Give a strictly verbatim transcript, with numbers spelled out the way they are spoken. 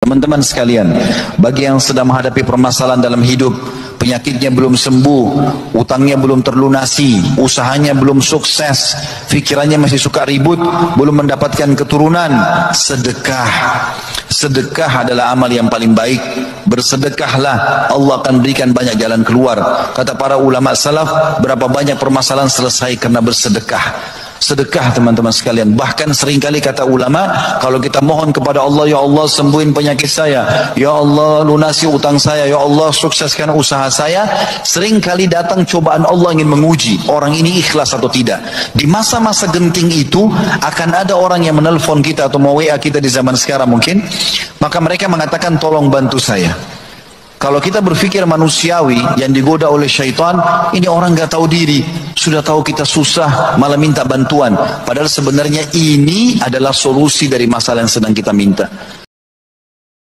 Teman-teman sekalian, bagi yang sedang menghadapi permasalahan dalam hidup, penyakitnya belum sembuh, utangnya belum terlunasi, usahanya belum sukses, pikirannya masih suka ribut, belum mendapatkan keturunan, sedekah. Sedekah adalah amal yang paling baik. Bersedekahlah, Allah akan berikan banyak jalan keluar. Kata para ulama salaf, berapa banyak permasalahan selesai karena bersedekah. Sedekah teman-teman sekalian. Bahkan seringkali kata ulama, kalau kita mohon kepada Allah, ya Allah sembuhin penyakit saya, ya Allah lunasi utang saya, ya Allah sukseskan usaha saya, seringkali datang cobaan Allah ingin menguji orang ini ikhlas atau tidak. Di masa-masa genting itu akan ada orang yang menelpon kita atau mau W A kita di zaman sekarang mungkin, maka mereka mengatakan tolong bantu saya. Kalau kita berpikir manusiawi, yang digoda oleh syaitan, ini orang gak tahu diri, sudah tahu kita susah, malah minta bantuan. Padahal sebenarnya ini adalah solusi dari masalah yang sedang kita minta.